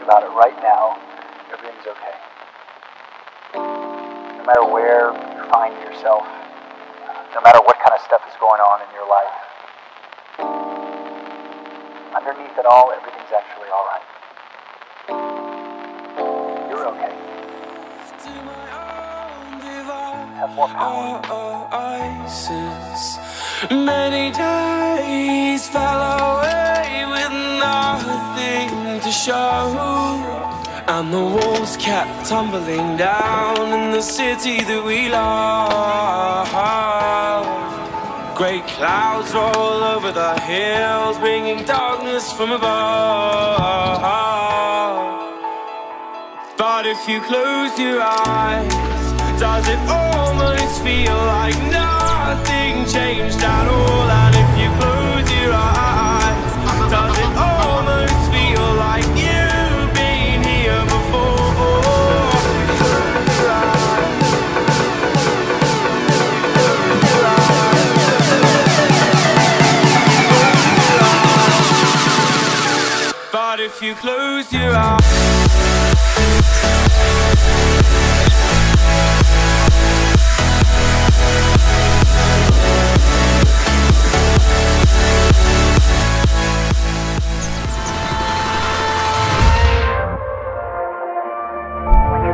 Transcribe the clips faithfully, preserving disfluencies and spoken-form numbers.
think about it right now, everything's okay. No matter where you find yourself, no matter what kind of stuff is going on in your life, underneath it all, everything's actually all right. You're okay. Have more power. Oasis. Many days fell away with nothing to show, and the walls kept tumbling down in the city that we love. Great clouds roll over the hills, bringing darkness from above. But if you close your eyes, does it almost feel like nothing changed at all? And if you close your eyes, does it almost feel like you've been here before? But if you close your eyes, you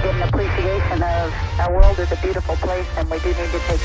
get an appreciation of our world is a beautiful place, and we do need to take